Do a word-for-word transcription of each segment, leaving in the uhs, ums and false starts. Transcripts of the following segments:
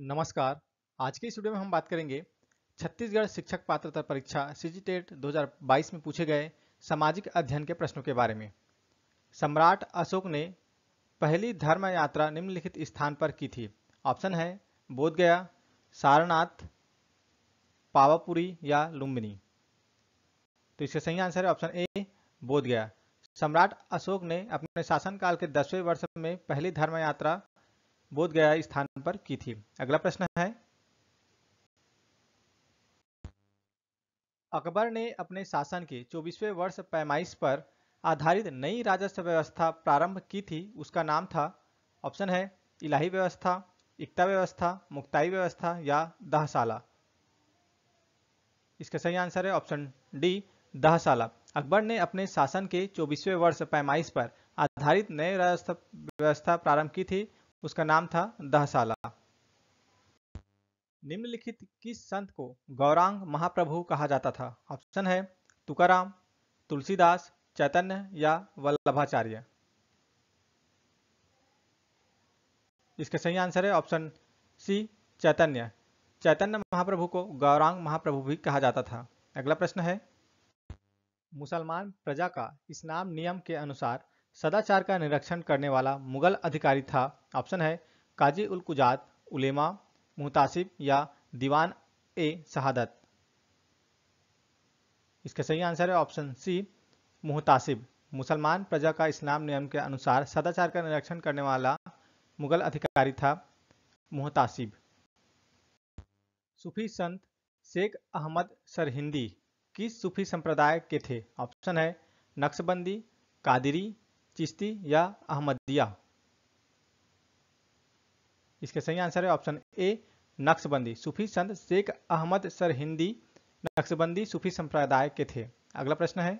नमस्कार। आज के इस वीडियो में हम बात करेंगे छत्तीसगढ़ शिक्षक पात्रता परीक्षा सीजीटेट दो हज़ार बाईस में पूछे गए सामाजिक अध्ययन के प्रश्नों के बारे में। सम्राट अशोक ने पहली धर्म यात्रा निम्नलिखित स्थान पर की थी। ऑप्शन है बोधगया, सारनाथ, पावापुरी या लुम्बिनी। तो इसका सही आंसर है ऑप्शन ए बोधगया। सम्राट अशोक ने अपने शासनकाल के दसवें वर्ष में पहली धर्म यात्रा बोधगया स्थान पर की थी। अगला प्रश्न है, अकबर ने अपने शासन के चौबीसवें वर्ष पैमाइश पर आधारित नई राजस्व व्यवस्था प्रारंभ की थी, उसका नाम था। ऑप्शन है इलाही व्यवस्था, इक्ता व्यवस्था, मुक्ताई व्यवस्था या दहसाला। इसका सही आंसर है ऑप्शन डी दहसाला। अकबर ने अपने शासन के चौबीसवें वर्ष पैमाइश पर आधारित नई राजस्व व्यवस्था प्रारंभ की थी, उसका नाम था दहसाला। निम्नलिखित किस संत को गौरांग महाप्रभु कहा जाता था? ऑप्शन है तुकाराम, तुलसीदास, चैतन्य या वल्लभाचार्य। इसका सही आंसर है ऑप्शन सी चैतन्य। चैतन्य महाप्रभु को गौरांग महाप्रभु भी कहा जाता था। अगला प्रश्न है, मुसलमान प्रजा का इस्लाम नियम के अनुसार सदाचार का निरीक्षण करने वाला मुगल अधिकारी था। ऑप्शन है काजी उल कुजात, उलेमा, मुहतासिब या दीवान ए शहादत। इसका सही आंसर है ऑप्शन सी मुहतासिब। मुसलमान प्रजा का इस्लाम नियम के अनुसार सदाचार का निरीक्षण करने वाला मुगल अधिकारी था मुहतासिब। सूफी संत शेख अहमद सरहिंदी किस सूफी संप्रदाय के थे? ऑप्शन है नक्शबंदी, कादिरी, चिश्ती या अहमदिया। इसका सही आंसर है ऑप्शन ए नक्शबंदी। सूफी संत शेख अहमद सरहिंदी नक्शबंदी सूफी संप्रदाय के थे। अगला प्रश्न है,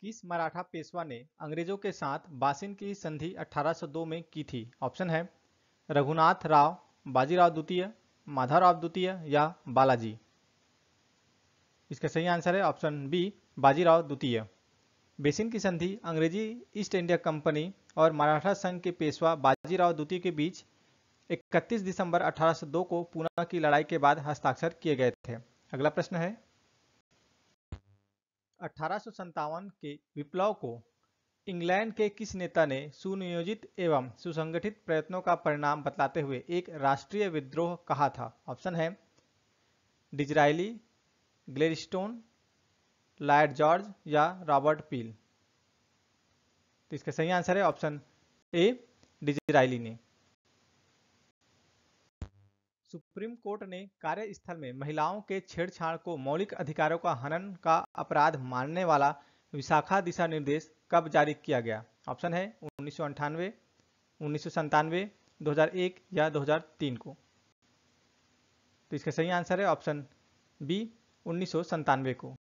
किस मराठा पेशवा ने अंग्रेजों के साथ बासिन की संधि अठारह सौ दो में की थी? ऑप्शन है रघुनाथ राव, बाजीराव द्वितीय, माधवराव द्वितीय या बालाजी। इसका सही आंसर है ऑप्शन बी बाजीराव द्वितीय। बेसिन की संधि अंग्रेजी ईस्ट इंडिया कंपनी और मराठा संघ के पेशवा बाजीराव द्वितीय के बीच इकतीस दिसंबर अठारह सौ दो को पूना की लड़ाई के बाद हस्ताक्षर किए गए थे। अगला प्रश्न है, अठारह सौ संतावन के विप्लव को इंग्लैंड के किस नेता ने सुनियोजित एवं सुसंगठित प्रयत्नों का परिणाम बतलाते हुए एक राष्ट्रीय विद्रोह कहा था? ऑप्शन है डिजराइली, ग्लेरिस्टोन, लॉर्ड जॉर्ज या रॉबर्ट पील। तो इसका सही आंसर है ऑप्शन ए डिजराइली ने। सुप्रीम कोर्ट ने कार्यस्थल में महिलाओं के छेड़छाड़ को मौलिक अधिकारों का हनन का अपराध मानने वाला विशाखा दिशा निर्देश कब जारी किया गया? ऑप्शन है उन्नीस सौ अंठानवे, उन्नीस सौ संतानवे, दो हजार एक या दो हजार तीन को। तो इसका सही आंसर है ऑप्शन बी उन्नीस सौ संतानवे को।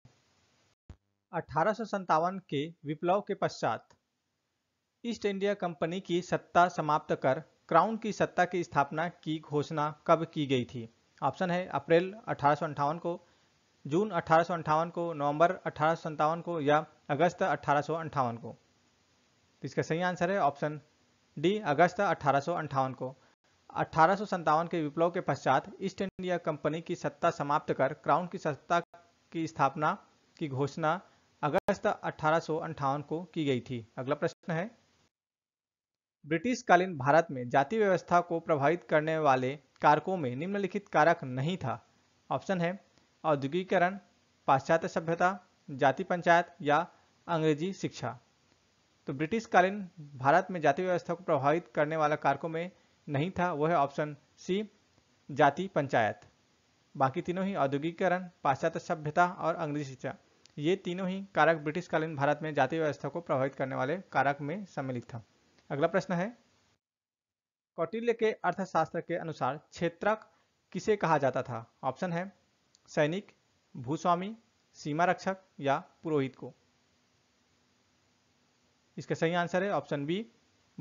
अठारह सौ संतावन के विप्लव के पश्चात ईस्ट इंडिया कंपनी की सत्ता समाप्त कर क्राउन की सत्ता की स्थापना की घोषणा कब की गई थी? ऑप्शन है अप्रैल अठारह सौ अंठावन को, जून अठारह सौ अंठावन को, नवंबर अठारह सौ संतावन को या अगस्त अठारह सौ अंठावन को। तो इसका सही आंसर है ऑप्शन डी अगस्त अठारह सौ अंठावन को। अठारह सौ संतावन के विप्लव के पश्चात ईस्ट इंडिया कंपनी की सत्ता समाप्त कर क्राउन की सत्ता की स्थापना की घोषणा अगस्त अठारह सौ अंठावन को की गई थी। अगला प्रश्न है, ब्रिटिश कालीन भारत में जाति व्यवस्था को प्रभावित करने वाले कारकों में निम्नलिखित कारक नहीं था। ऑप्शन है औद्योगिकरण, पाश्चात्य सभ्यता, जाति पंचायत या अंग्रेजी शिक्षा। तो ब्रिटिश कालीन भारत में जाति व्यवस्था को प्रभावित करने वाला कारकों में नहीं था, वह है ऑप्शन सी जाति पंचायत। बाकी तीनों ही औद्योगिकरण, पाश्चात्य सभ्यता और अंग्रेजी शिक्षा, ये तीनों ही कारक ब्रिटिश कालीन भारत में जाति व्यवस्था को प्रभावित करने वाले कारक में सम्मिलित था। अगला प्रश्न है, कौटिल्य के अर्थशास्त्र के अनुसार क्षेत्रक किसे कहा जाता था? ऑप्शन है सैनिक, भूस्वामी, सीमा रक्षक या पुरोहित को। इसका सही आंसर है ऑप्शन बी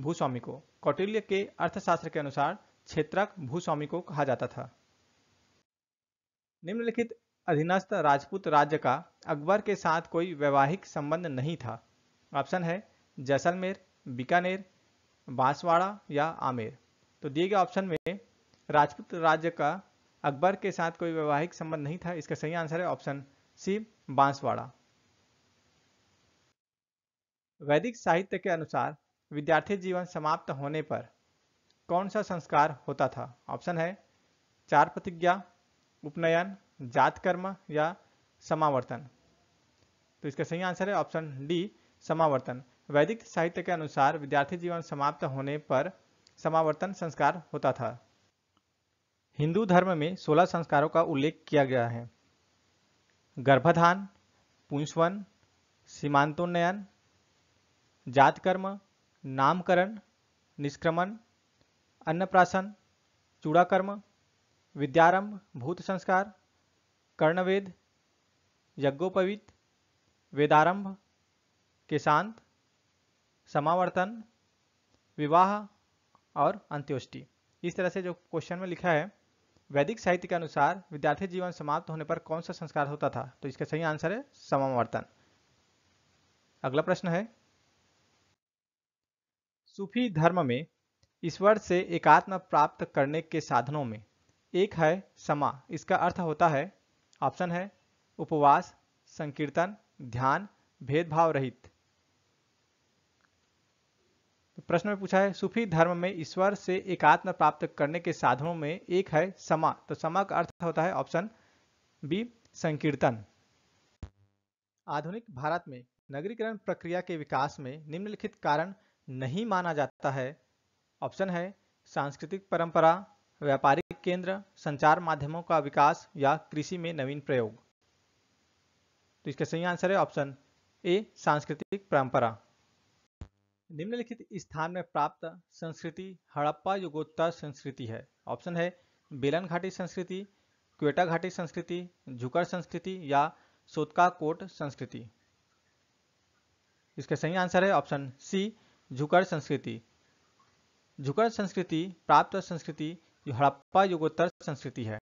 भूस्वामी को। कौटिल्य के अर्थशास्त्र के अनुसार क्षेत्रक भूस्वामी को कहा जाता था। निम्नलिखित अधीनस्थ राजपूत राज्य का अकबर के साथ कोई वैवाहिक संबंध नहीं था। ऑप्शन है जैसलमेर, बीकानेर, बांसवाड़ा या आमेर। तो दिए गए ऑप्शन में राजपूत राज्य का अकबर के साथ कोई वैवाहिक संबंध नहीं था। इसका सही आंसर है ऑप्शन सी बांसवाड़ा। वैदिक साहित्य के अनुसार विद्यार्थी जीवन समाप्त होने पर कौन सा संस्कार होता था? ऑप्शन है चार प्रतिज्ञा, उपनयन, जात कर्म या समावर्तन। तो इसका सही आंसर है ऑप्शन डी समावर्तन। वैदिक साहित्य के अनुसार विद्यार्थी जीवन समाप्त होने पर समावर्तन संस्कार होता था। हिंदू धर्म में सोलह संस्कारों का उल्लेख किया गया है। गर्भाधान, पुंसवन, सीमांतोन्नयन, जातकर्म, नामकरण, निष्क्रमण, अन्नप्राशन, चूड़ाकर्म, विद्यारंभ, भूत संस्कार, कर्णवेद, यज्ञोपवीत, वेदारंभ, केशांत, समावर्तन, विवाह और अंत्योष्टि। इस तरह से जो क्वेश्चन में लिखा है वैदिक साहित्य के अनुसार विद्यार्थी जीवन समाप्त होने पर कौन सा संस्कार होता था, तो इसका सही आंसर है समावर्तन। अगला प्रश्न है, सूफी धर्म में ईश्वर से एकात्म प्राप्त करने के साधनों में एक है समा। इसका अर्थ होता है, ऑप्शन है उपवास, संकीर्तन, ध्यान, भेदभाव रहित। प्रश्न में पूछा है सूफी धर्म में ईश्वर से एकात्म प्राप्त करने के साधनों में एक है समा, तो समा का अर्थ होता है ऑप्शन बी संकीर्तन। आधुनिक भारत में नगरीकरण प्रक्रिया के विकास में निम्नलिखित कारण नहीं माना जाता है। ऑप्शन है सांस्कृतिक परंपरा, व्यापारिक केंद्र, संचार माध्यमों का विकास या कृषि में नवीन प्रयोग। तो इसका सही आंसर है ऑप्शन ए सांस्कृतिक परंपरा। निम्नलिखित स्थान में प्राप्त संस्कृति हड़प्पा युगोत्तर संस्कृति है। ऑप्शन है बेलन घाटी संस्कृति, क्वेटा घाटी संस्कृति, झुकर संस्कृति या सोतका कोट संस्कृति। इसका सही आंसर है ऑप्शन सी झुकर संस्कृति। झुकर संस्कृति प्राप्त संस्कृति हड़प्पा युगोत्तर संस्कृति है।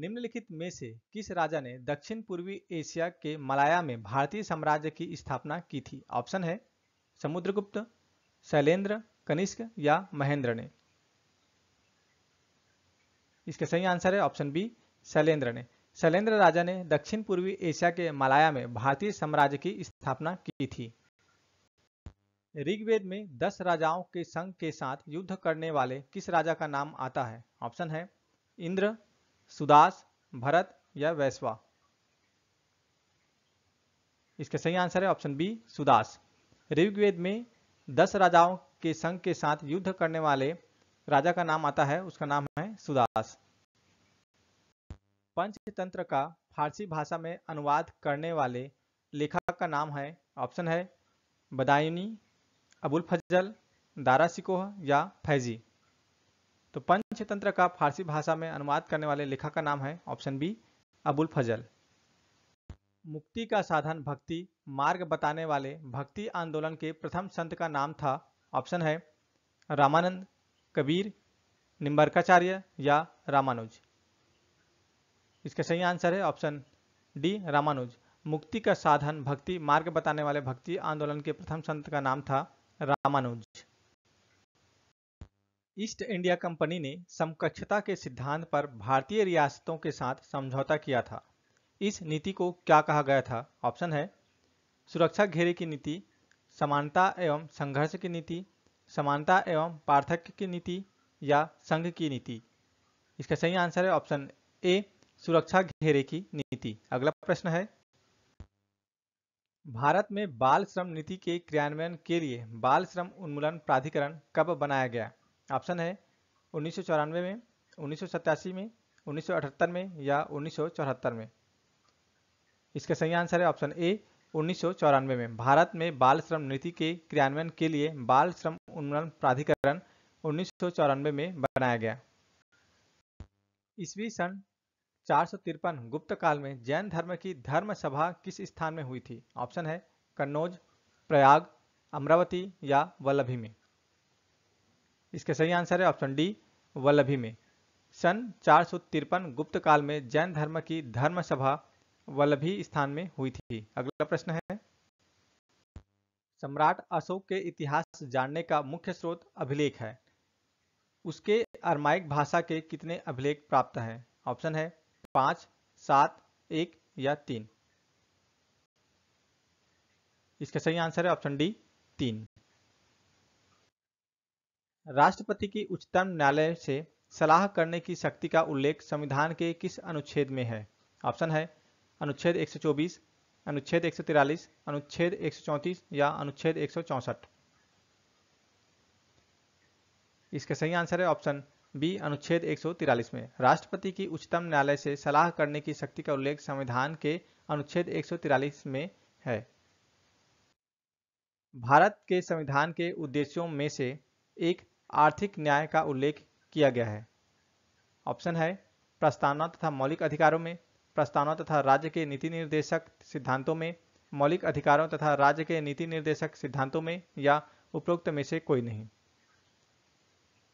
निम्नलिखित में से किस राजा ने दक्षिण पूर्वी एशिया के मलाया में भारतीय साम्राज्य की स्थापना की थी? ऑप्शन है समुद्रगुप्त, शैलेन्द्र, कनिष्क या महेंद्र ने। इसका सही आंसर है ऑप्शन बी शैलेन्द्र ने। शैलेन्द्र राजा ने दक्षिण पूर्वी एशिया के मलाया में भारतीय साम्राज्य की स्थापना की थी। ऋग्वेद में दस राजाओं के संघ के साथ युद्ध करने वाले किस राजा का नाम आता है? ऑप्शन है इंद्र, सुदास, भरत या वैश्वा। इसका सही आंसर है ऑप्शन बी सुदास। ऋग्वेद में दस राजाओं के संघ के साथ युद्ध करने वाले राजा का नाम आता है, उसका नाम है सुदास। पंचतंत्र का फारसी भाषा में अनुवाद करने वाले लेखक का नाम है। ऑप्शन है बदायूनी, अबुल फजल, दारा शिकोह या फैजी। तो पंचतंत्र का फारसी भाषा में अनुवाद करने वाले लेखक का नाम है ऑप्शन बी अबुल फजल। मुक्ति का साधन भक्ति मार्ग बताने वाले भक्ति आंदोलन के प्रथम संत का नाम था। ऑप्शन है रामानंद, कबीर, निम्बरकाचार्य या रामानुज। इसका सही आंसर है ऑप्शन डी रामानुज। मुक्ति का साधन भक्ति मार्ग बताने वाले भक्ति आंदोलन के प्रथम संत का नाम था रामानुज। ईस्ट इंडिया कंपनी ने समकक्षता के सिद्धांत पर भारतीय रियासतों के साथ समझौता किया था। इस नीति को क्या कहा गया था? ऑप्शन है सुरक्षा घेरे की नीति, समानता एवं संघर्ष की नीति, समानता एवं पार्थक्य की नीति या संघ की नीति। इसका सही आंसर है ऑप्शन ए सुरक्षा घेरे की नीति। अगला प्रश्न है, भारत में बाल श्रम नीति के क्रियान्वयन के लिए बाल श्रम उन्मूलन प्राधिकरण कब बनाया गया? ऑप्शन है उन्नीस सौ चौरानवे में, उन्नीस सौ सत्तासी में, उन्नीस सौ अठहत्तर में या उन्नीस सौ चौहत्तर में। इसका सही आंसर है ऑप्शन ए उन्नीस सौ चौरानवे में। भारत में बाल श्रम नीति के क्रियान्वयन के लिए बाल श्रम उन्मूलन प्राधिकरण उन्नीस सौ चौरानवे में बनाया गया। ईस्वी सन चार सौ तिरपन गुप्त काल में जैन धर्म की धर्म सभा किस स्थान में हुई थी? ऑप्शन है कन्नौज, प्रयाग, अमरावती या वल्लभी में। इसका सही आंसर है ऑप्शन डी वल्लभी में। सन चार सौ तिरपन गुप्त काल में जैन धर्म की धर्म सभा वल्लभी स्थान में हुई थी। अगला प्रश्न है, सम्राट अशोक के इतिहास जानने का मुख्य स्रोत अभिलेख है। उसके अरमाइक भाषा के कितने अभिलेख प्राप्त हैं? ऑप्शन है पाँच, सात, एक या तीन। इसका सही आंसर है ऑप्शन डी तीन। राष्ट्रपति की उच्चतम न्यायालय से सलाह करने की शक्ति का उल्लेख संविधान के किस अनुच्छेद में है? ऑप्शन है अनुच्छेद एक सौ चौबीस, अनुच्छेद एक सौ तैंतालीस, अनुच्छेद एक सौ चौंतीस या अनुच्छेद एक सौ चौंसठ। इसका सही आंसर है ऑप्शन बी अनुच्छेद एक सौ तैंतालीस में। राष्ट्रपति की उच्चतम न्यायालय से सलाह करने की शक्ति का उल्लेख संविधान के अनुच्छेद एक सौ तैंतालीस में है। भारत के संविधान के उद्देश्यों में से एक आर्थिक न्याय का उल्लेख किया गया है। ऑप्शन है प्रस्तावना तथा मौलिक अधिकारों में, प्रस्तावना तथा राज्य के नीति निर्देशक सिद्धांतों में, मौलिक अधिकारों तथा राज्य के नीति निर्देशक सिद्धांतों में या उपरोक्त में से कोई नहीं।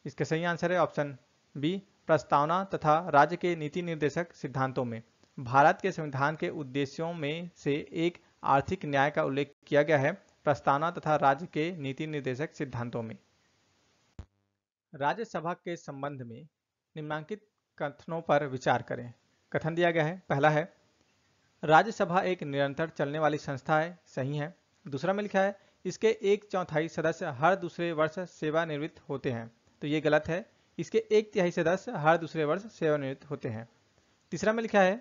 इसका सही आंसर है ऑप्शन बी प्रस्तावना तथा राज्य के नीति निर्देशक सिद्धांतों में। भारत के संविधान के उद्देश्यों में से एक आर्थिक न्याय का उल्लेख किया गया है प्रस्तावना तथा राज्य के नीति निर्देशक सिद्धांतों में। राज्यसभा के संबंध में निम्नलिखित कथनों पर विचार करें। कथन दिया गया है, पहला है राज्यसभा एक निरंतर चलने वाली संस्था है, सही है। दूसरा में लिखा है इसके एक चौथाई सदस्य हर दूसरे वर्ष सेवानिवृत्त होते हैं, तो ये गलत है। इसके एक तिहाई सदस्य हर दूसरे वर्ष सेवानिवृत्त होते हैं। तीसरा में लिखा है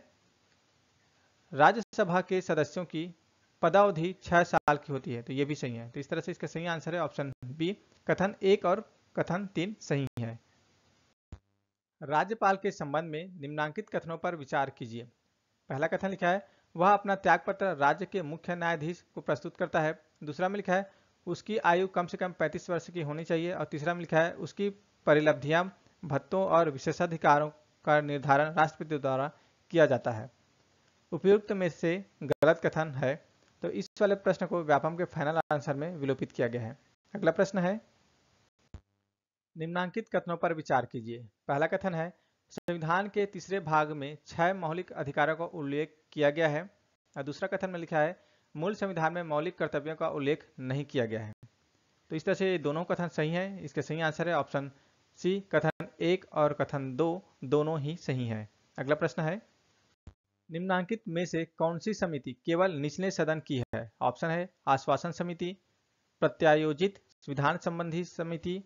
राज्यसभा के सदस्यों की पदावधि छह साल की होती है, तो ये भी सही है। तो इस तरह से इसका सही आंसर है ऑप्शन बी, कथन एक और कथन तीन सही है। राज्यपाल के संबंध में निम्नांकित कथनों पर विचार कीजिए। पहला कथन लिखा है वह अपना त्यागपत्र राज्य के मुख्य न्यायाधीश को प्रस्तुत करता है। दूसरा में लिखा है उसकी आयु कम से कम पैंतीस वर्ष की होनी चाहिए। और तीसरा में लिखा है उसकी परिलब्धियां, भत्तों और विशेषाधिकारों का निर्धारण राष्ट्रपति द्वारा किया जाता है। उपयुक्त में से गलत कथन है, तो इस वाले प्रश्न को व्यापम के फाइनल आंसर में विलोपित किया गया है। अगला प्रश्न है निम्नांकित कथनों पर विचार कीजिए। पहला कथन है संविधान के तीसरे भाग में छह मौलिक अधिकारों का उल्लेख किया गया है। और दूसरा कथन में लिखा है मूल संविधान में मौलिक कर्तव्यों का उल्लेख नहीं किया गया है। तो इस तरह से ये दोनों कथन सही हैं। इसका सही आंसर है ऑप्शन सी, कथन एक और कथन दो दोनों ही सही हैं। अगला प्रश्न है निम्नांकित में से कौन सी समिति केवल निचले सदन की है? ऑप्शन है आश्वासन समिति, प्रत्यायोजित विधान संबंधी समिति,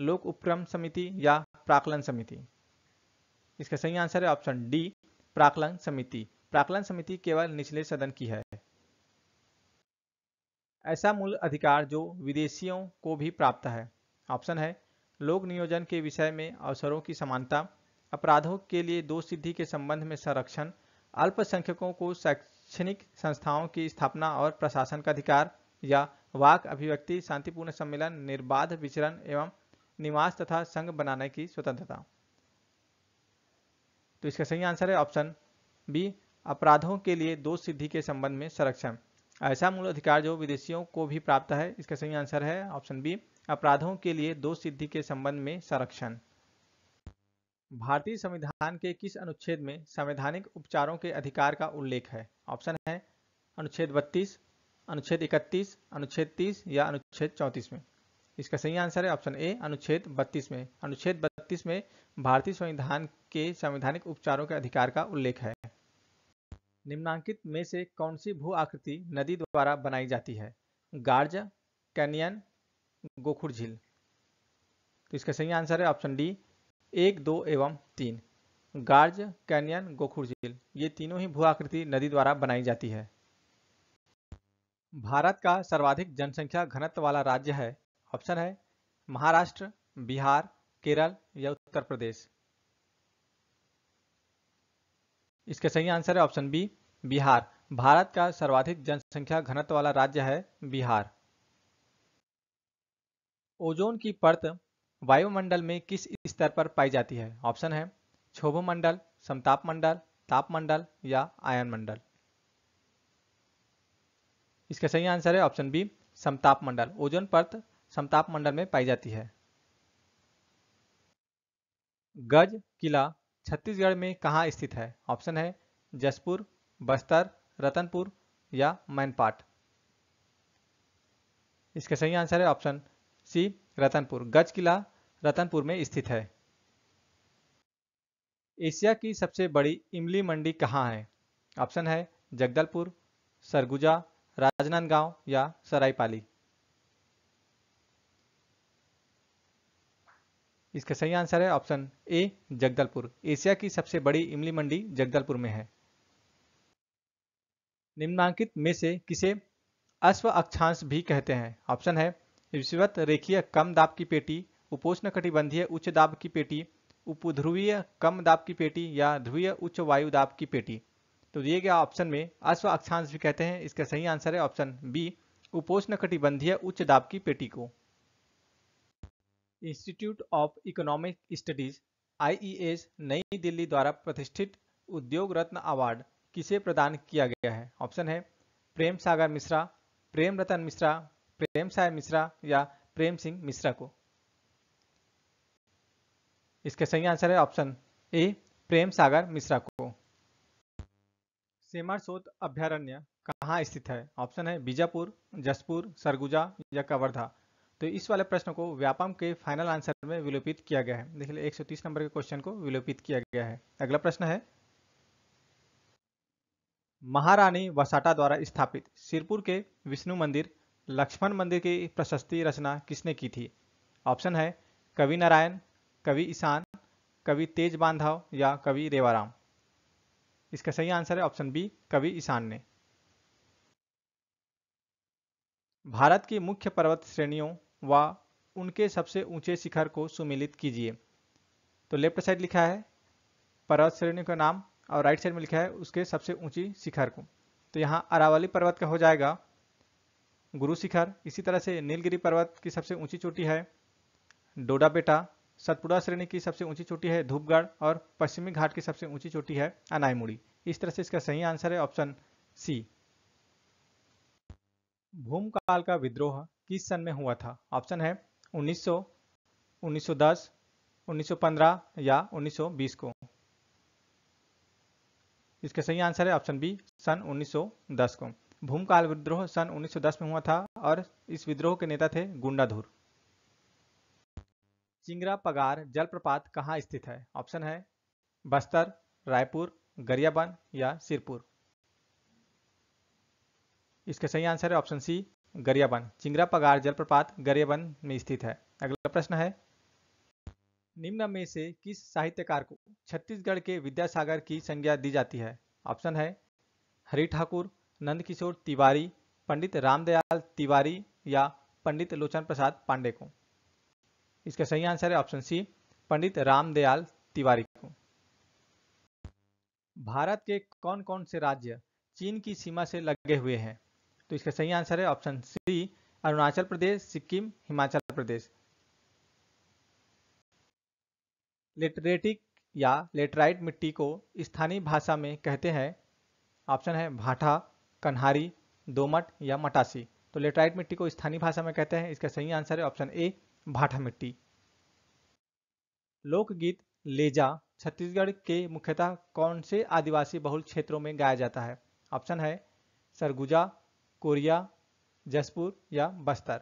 लोक उपक्रम समिति या प्राकलन समिति। इसका सही आंसर है ऑप्शन डी प्राकलन समिति। प्राकलन समिति केवल निचले सदन की है। ऐसा मूल अधिकार जो विदेशियों को भी प्राप्त है। ऑप्शन है लोक नियोजन के विषय में अवसरों की समानता, अपराधों के लिए दोष सिद्धि के संबंध में संरक्षण, अल्पसंख्यकों को शैक्षणिक संस्थाओं की स्थापना और प्रशासन का अधिकार, या वाक अभिव्यक्ति, शांतिपूर्ण सम्मेलन, निर्बाध विचरण एवं निवास तथा संघ बनाने की स्वतंत्रता। तो इसका सही आंसर है ऑप्शन बी अपराधों के लिए दोष सिद्धि के संबंध में संरक्षण, ऐसा मूल अधिकार जो विदेशियों को भी प्राप्त है। इसका सही आंसर है ऑप्शन बी अपराधों के लिए दोष सिद्धि के संबंध में संरक्षण। भारतीय संविधान के किस अनुच्छेद में संवैधानिक उपचारों के अधिकार का उल्लेख है? ऑप्शन है अनुच्छेद बत्तीस, अनुच्छेद इकतीस, अनुच्छेद तीस या अनुच्छेद चौंतीस में। इसका सही आंसर है ऑप्शन ए अनुच्छेद बत्तीस में। अनुच्छेद बत्तीस में भारतीय संविधान के संवैधानिक उपचारों के अधिकार का उल्लेख है। निम्नांकित में से कौन सी भू आकृति नदी द्वारा बनाई जाती है? गार्ज, कैनियन, गोखुर झील। तो इसका सही आंसर है ऑप्शन डी एक, दो एवं तीन। गार्ज, कैनियन, गोखुर झील, ये तीनों ही भू आकृति नदी द्वारा बनाई जाती है। भारत का सर्वाधिक जनसंख्या घनत्व वाला राज्य है। ऑप्शन है महाराष्ट्र, बिहार, केरल या उत्तर प्रदेश। इसका सही आंसर है ऑप्शन बी बिहार। भारत का सर्वाधिक जनसंख्या घनत्व वाला राज्य है बिहार। ओजोन की परत वायुमंडल में किस स्तर पर पाई जाती है? ऑप्शन है क्षोभमंडल, समताप मंडल, तापमंडल या आयन मंडल। इसका सही आंसर है ऑप्शन बी समताप मंडल। ओजोन परत समताप मंडल में पाई जाती है। गज किला छत्तीसगढ़ में कहाँ स्थित है? ऑप्शन है जसपुर, बस्तर, रतनपुर या मैनपाट। इसका सही आंसर है ऑप्शन सी रतनपुर। गज किला रतनपुर में स्थित है। एशिया की सबसे बड़ी इमली मंडी कहाँ है? ऑप्शन है जगदलपुर, सरगुजा, राजनांदगांव या सरायपाली। इसका सही आंसर है ऑप्शन ए जगदलपुर। एशिया की सबसे बड़ी इमली मंडी जगदलपुर में है। निम्नांकित में से किसे अश्व अक्षांश भी कहते हैं? ऑप्शन है विषुवत रेखीय कम दाब की पेटी, उपोष्ण कटिबंधीय उच्च दाब की पेटी, उपध्रुवीय कम दाब की पेटी या ध्रुवीय उच्च वायु दाब की पेटी। तो दिए गए ऑप्शन में अश्व अक्षांश भी कहते हैं। इसका सही आंसर है ऑप्शन बी उपोष्ण कटिबंधीय उच्च दाब की पेटी को। Institute of economic Studies I E S New Delhi द्वारा प्रतिष्ठित उद्योग रत्न अवार्ड किसे प्रदान किया गया है? ऑप्शन है प्रेम सागर मिश्रा, प्रेम रतन मिश्रा, प्रेम साय मिश्रा या प्रेम सिंह मिश्रा को। इसका सही आंसर है ऑप्शन ए प्रेम सागर मिश्रा को। सेमारसोत अभ्यारण्य कहाँ स्थित है? ऑप्शन है बीजापुर, जसपुर, सरगुजा या कवर्धा। तो इस वाले प्रश्न को व्यापम के फाइनल आंसर में विलोपित किया गया है। देख लीजिए एक सौ तीस नंबर के क्वेश्चन को विलोपित किया गया है। अगला प्रश्न है महारानी वसाटा द्वारा स्थापित सिरपुर के विष्णु मंदिर लक्ष्मण मंदिर की प्रशस्ति रचना किसने की थी? ऑप्शन है कवि नारायण, कवि ईशान, कवि तेज बांधव या कवि रेवाराम। इसका सही आंसर है ऑप्शन बी कवि ईशान ने। भारत की मुख्य पर्वत श्रेणियों व उनके सबसे ऊंचे शिखर को सुमेलित कीजिए। तो लेफ्ट साइड लिखा है पर्वत श्रेणी का नाम और राइट साइड में लिखा है उसके सबसे ऊंची शिखर को। तो यहाँ अरावली पर्वत का हो जाएगा गुरु शिखर। इसी तरह से नीलगिरी पर्वत की सबसे ऊंची चोटी है डोडाबेटा, सतपुड़ा श्रेणी की सबसे ऊंची चोटी है धूपगढ़ और पश्चिमी घाट की सबसे ऊंची चोटी है अनाईमुड़ी। इस तरह से इसका सही आंसर है ऑप्शन सी। भूमकाल का विद्रोह किस सन में हुआ था? ऑप्शन है उन्नीस सौ, उन्नीस सौ दस, उन्नीस सौ पंद्रह या उन्नीस सौ बीस को। इसका सही आंसर है ऑप्शन बी सन उन्नीस सौ दस को। भूमकाल विद्रोह सन उन्नीस सौ दस में हुआ था और इस विद्रोह के नेता थे गुंडाधुर। सिंगरा पगार जलप्रपात कहाँ स्थित है? ऑप्शन है बस्तर, रायपुर, गरियाबंद या सिरपुर। इसका सही आंसर है ऑप्शन सी गरियाबंद। चिंगरा पगार जलप्रपात गरियाबंद में स्थित है। अगला प्रश्न है निम्न में से किस साहित्यकार को छत्तीसगढ़ के विद्यासागर की संज्ञा दी जाती है? ऑप्शन है हरि ठाकुर, नंदकिशोर तिवारी, पंडित रामदयाल तिवारी या पंडित लोचन प्रसाद पांडे को। इसका सही आंसर है ऑप्शन सी पंडित रामदयाल तिवारी को। भारत के कौन कौन से राज्य चीन की सीमा से लगे हुए हैं? तो इसका सही आंसर है option C Arunachal Pradesh, Sikkim, Himachal Pradesh. Lateritic या लेटराइट मिट्टी को स्थानीय भाषा में कहते हैं? ऑप्शन है भाठा, कन्हारी, दोमट या मटासी। तो लेटराइट मिट्टी को स्थानीय भाषा में कहते हैं। इसका सही आंसर है ऑप्शन ए भाठा मिट्टी। लोकगीत लेजा छत्तीसगढ़ के मुख्यतः कौन से आदिवासी बहुल क्षेत्रों में गाया जाता है? ऑप्शन है सरगुजा, कोरिया, जसपुर या बस्तर।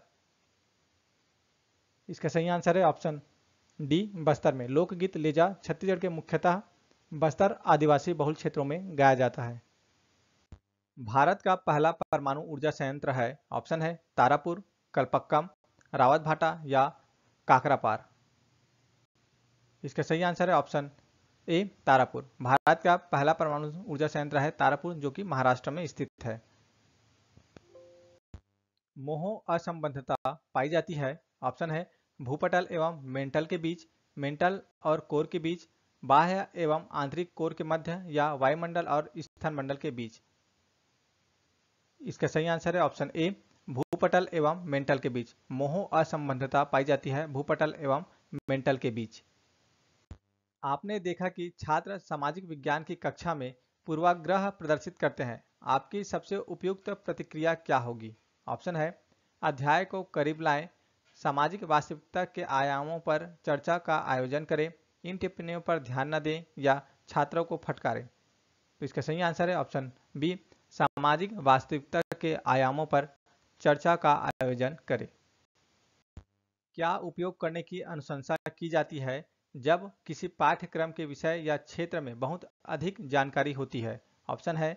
इसका सही आंसर है ऑप्शन डी बस्तर में। लोकगीत लेजा छत्तीसगढ़ के मुख्यतः बस्तर आदिवासी बहुल क्षेत्रों में गाया जाता है। भारत का पहला परमाणु ऊर्जा संयंत्र है? ऑप्शन है तारापुर, कलपक्कम, रावतभाटा या काकरापार। इसका सही आंसर है ऑप्शन ए तारापुर। भारत का पहला परमाणु ऊर्जा संयंत्र है तारापुर जो कि महाराष्ट्र में स्थित है। मोह असंबद्धता पाई जाती है? ऑप्शन है भूपटल एवं मेंटल के बीच, मेंटल और कोर के बीच, बाह्य एवं आंतरिक कोर के मध्य या वायुमंडल और स्थानमंडल के बीच। इसका सही आंसर है ऑप्शन ए भूपटल एवं मेंटल के बीच। मोह असंबद्धता पाई जाती है भूपटल एवं मेंटल के बीच। आपने देखा कि छात्र सामाजिक विज्ञान की कक्षा में पूर्वाग्रह प्रदर्शित करते हैं। आपकी सबसे उपयुक्त प्रतिक्रिया क्या होगी? ऑप्शन है अध्याय को करीब लाएं, सामाजिक वास्तविकता के आयामों पर चर्चा का आयोजन करें, इन टिप्पणियों पर ध्यान न दें या छात्रों को फटकारें। तो इसका सही आंसर है ऑप्शन बी सामाजिक वास्तविकता के आयामों पर चर्चा का आयोजन करें। क्या उपयोग करने की अनुशंसा की जाती है जब किसी पाठ्यक्रम के विषय या क्षेत्र में बहुत अधिक जानकारी होती है। ऑप्शन है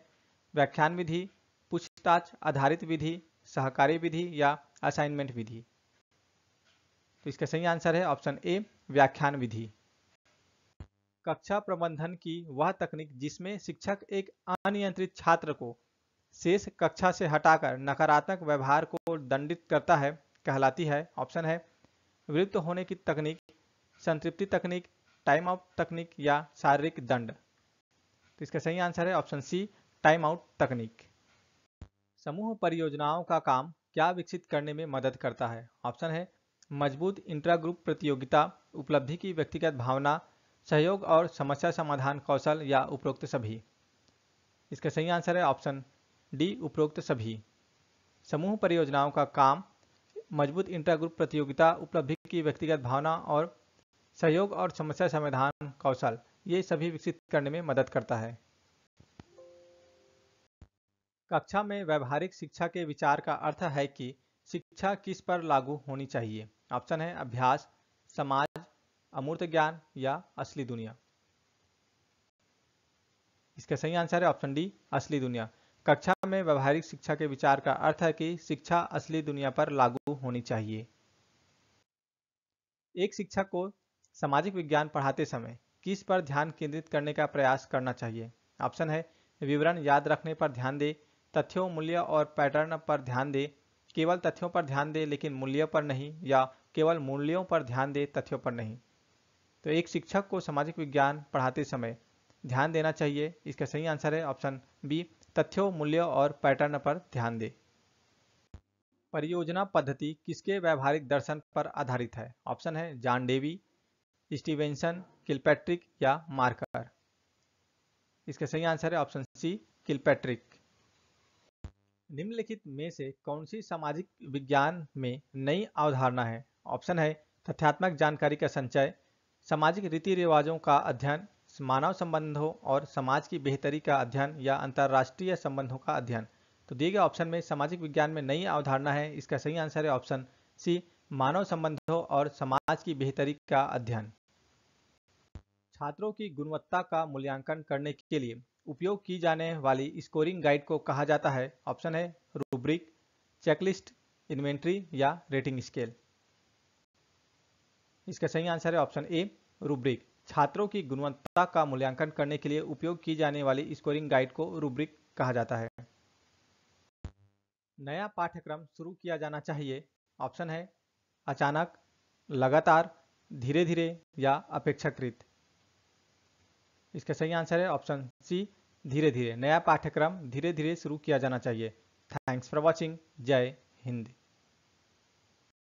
व्याख्यान विधि, पूछताछ आधारित विधि, सहकारी विधि या असाइनमेंट विधि। तो इसका सही आंसर है ऑप्शन ए व्याख्यान विधि। कक्षा प्रबंधन की वह तकनीक जिसमें शिक्षक एक अनियंत्रित छात्र को शेष कक्षा से हटाकर नकारात्मक व्यवहार को दंडित करता है कहलाती है। ऑप्शन है विरुद्ध होने की तकनीक, संतृप्ति तकनीक, टाइम आउट तकनीक या शारीरिक दंड। तो इसका सही आंसर है ऑप्शन सी टाइम आउट तकनीक। समूह परियोजनाओं का काम क्या विकसित करने में मदद करता है। ऑप्शन है मजबूत इंट्रा ग्रुप प्रतियोगिता, उपलब्धि की व्यक्तिगत भावना, सहयोग और समस्या समाधान कौशल या उपरोक्त सभी। इसका सही आंसर है ऑप्शन डी उपरोक्त सभी। समूह परियोजनाओं का काम मजबूत इंट्रा ग्रुप प्रतियोगिता, उपलब्धि की व्यक्तिगत भावना और सहयोग और समस्या समाधान कौशल ये सभी विकसित करने में मदद करता है। कक्षा में व्यावहारिक शिक्षा के विचार का अर्थ है कि शिक्षा किस पर लागू होनी चाहिए। ऑप्शन है अभ्यास, समाज, अमूर्त ज्ञान या असली दुनिया। इसका सही आंसर है ऑप्शन डी असली दुनिया। कक्षा में व्यावहारिक शिक्षा के विचार का अर्थ है कि शिक्षा असली दुनिया पर लागू होनी चाहिए। एक शिक्षक को सामाजिक विज्ञान पढ़ाते समय किस पर ध्यान केंद्रित करने का प्रयास करना चाहिए। ऑप्शन है विवरण याद रखने पर ध्यान दे, तथ्यों, मूल्य और पैटर्न पर ध्यान दे, केवल तथ्यों पर ध्यान दे लेकिन मूल्य पर नहीं, या केवल मूल्यों पर ध्यान दे तथ्यों पर नहीं। तो एक शिक्षक को सामाजिक विज्ञान पढ़ाते समय ध्यान देना चाहिए। इसका सही आंसर है ऑप्शन बी तथ्यों, मूल्य और पैटर्न पर ध्यान दे। परियोजना पद्धति किसके व्यावहारिक दर्शन पर आधारित है। ऑप्शन है जॉन डेवी, स्टीवेंसन, किलपैट्रिक या मार्कर। इसका सही आंसर है ऑप्शन सी किलपैट्रिक। निम्नलिखित में से कौन सी सामाजिक विज्ञान में नई अवधारणा है। ऑप्शन है तथ्यात्मक जानकारी का संचय, सामाजिक रीति रिवाजों का अध्ययन, मानव संबंधों और समाज की बेहतरी का अध्ययन या अंतर्राष्ट्रीय संबंधों का अध्ययन। तो दिए गए ऑप्शन में सामाजिक विज्ञान में नई अवधारणा है। इसका सही आंसर है ऑप्शन सी मानव संबंधों और समाज की बेहतरी का अध्ययन। छात्रों की गुणवत्ता का मूल्यांकन करने के लिए उपयोग की जाने वाली स्कोरिंग गाइड को कहा जाता है। ऑप्शन है रूब्रिक, चेकलिस्ट, इन्वेंट्री या रेटिंग स्केल। इसका सही आंसर है ऑप्शन ए रूब्रिक। छात्रों की गुणवत्ता का मूल्यांकन करने के लिए उपयोग की जाने वाली स्कोरिंग गाइड को रूब्रिक कहा जाता है। नया पाठ्यक्रम शुरू किया जाना चाहिए। ऑप्शन है अचानक, लगातार, धीरे धीरे या अपेक्षाकृत। इसका सही आंसर है ऑप्शन सी धीरे धीरे। नया पाठ्यक्रम धीरे धीरे शुरू किया जाना चाहिए। Thanks for watching. जय हिंद।